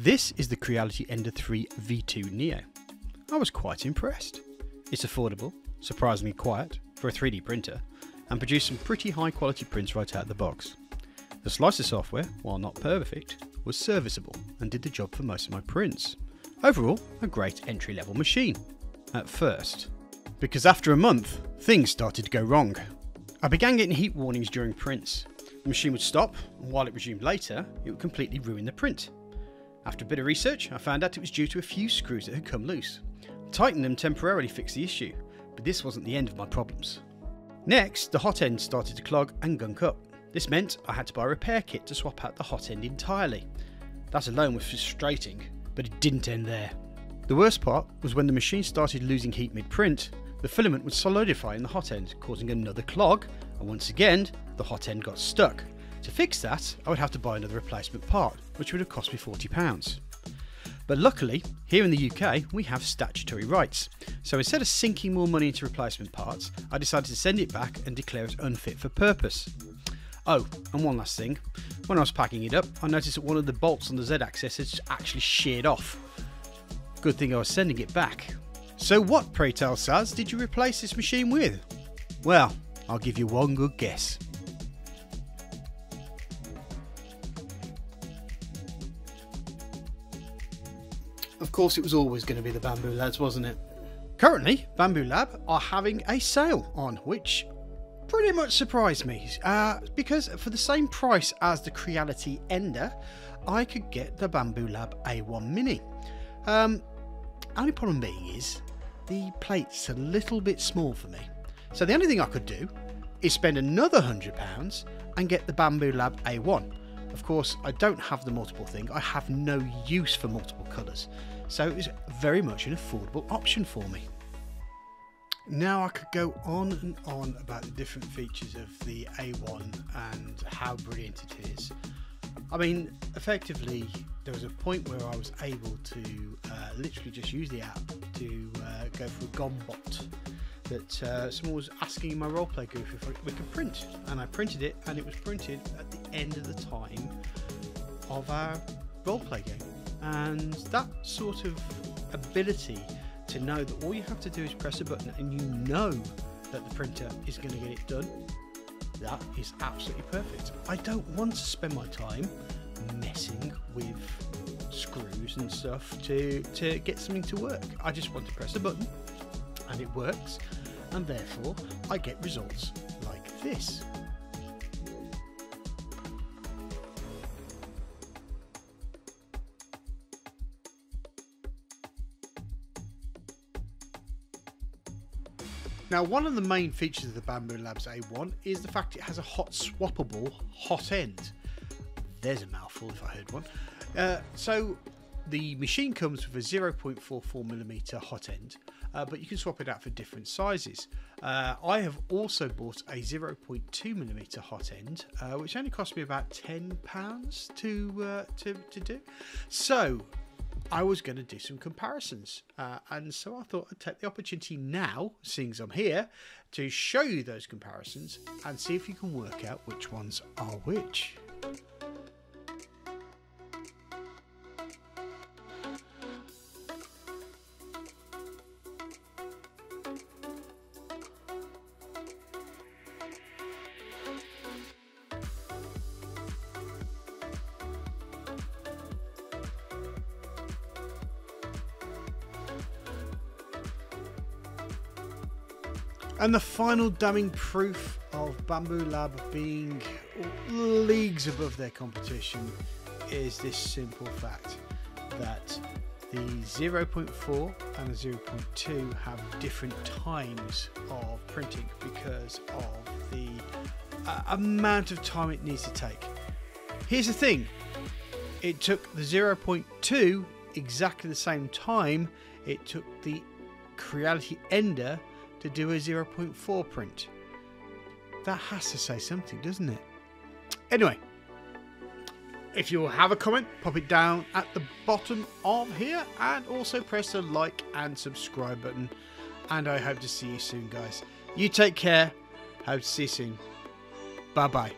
This is the Creality Ender 3 V2 Neo. I was quite impressed. It's affordable, surprisingly quiet for a 3D printer, and produced some pretty high quality prints right out of the box. The slicer software, while not perfect, was serviceable and did the job for most of my prints. Overall, a great entry level machine. At first. Because after a month, things started to go wrong. I began getting heat warnings during prints. The machine would stop, and while it resumed later, it would completely ruin the print. After a bit of research, I found out it was due to a few screws that had come loose. Tightening them temporarily fixed the issue, but this wasn't the end of my problems. Next, the hot end started to clog and gunk up. This meant I had to buy a repair kit to swap out the hot end entirely. That alone was frustrating, but it didn't end there. The worst part was when the machine started losing heat mid-print, the filament would solidify in the hot end, causing another clog, and once again, the hot end got stuck. To fix that, I would have to buy another replacement part, which would have cost me £40. But luckily, here in the UK, we have statutory rights. So instead of sinking more money into replacement parts, I decided to send it back and declare it unfit for purpose. Oh, and one last thing. When I was packing it up, I noticed that one of the bolts on the Z-axis had actually sheared off. Good thing I was sending it back. So what, pray tell Saz, did you replace this machine with? Well, I'll give you one good guess. Of course, it was always going to be the Bamboo Labs, wasn't it? Currently, Bamboo Lab are having a sale on, which pretty much surprised me. Because for the same price as the Creality Ender, I could get the Bamboo Lab A1 Mini. Only problem being is, the plate's a little bit small for me. So the only thing I could do is spend another £100 and get the Bamboo Lab A1. Of course, I don't have the multiple thing. I have no use for multiple colours. So it was very much an affordable option for me. Now I could go on and on about the different features of the A1 and how brilliant it is. I mean, effectively, there was a point where I was able to literally just use the app to go for a gombot that someone was asking in my roleplay group if we could print, and I printed it, and it was printed at the end of the time of our roleplay game. And that sort of ability to know that all you have to do is press a button and you know that the printer is going to get it done, that is absolutely perfect. I don't want to spend my time messing with screws and stuff to get something to work. I just want to press a button and it works, and therefore I get results like this. Now, one of the main features of the Bamboo Labs A1 is the fact it has a hot swappable hot end. There's a mouthful if I heard one. So the machine comes with a 0.44mm hot end, but you can swap it out for different sizes. I have also bought a 0.2mm hot end, which only cost me about £10 to do. So I was going to do some comparisons, and so I thought I'd take the opportunity now, seeing as I'm here, to show you those comparisons and see if you can work out which ones are which. And the final damning proof of Bamboo Lab being leagues above their competition is this simple fact that the 0.4 and the 0.2 have different times of printing because of the amount of time it needs to take. Here's the thing, it took the 0.2 exactly the same time it took the Creality Ender to do a 0.4 print. That has to say something, doesn't it? Anyway, if you have a comment, pop it down at the bottom of here, and also press the like and subscribe button, and I hope to see you soon, guys. You take care. Hope to see you soon. Bye bye.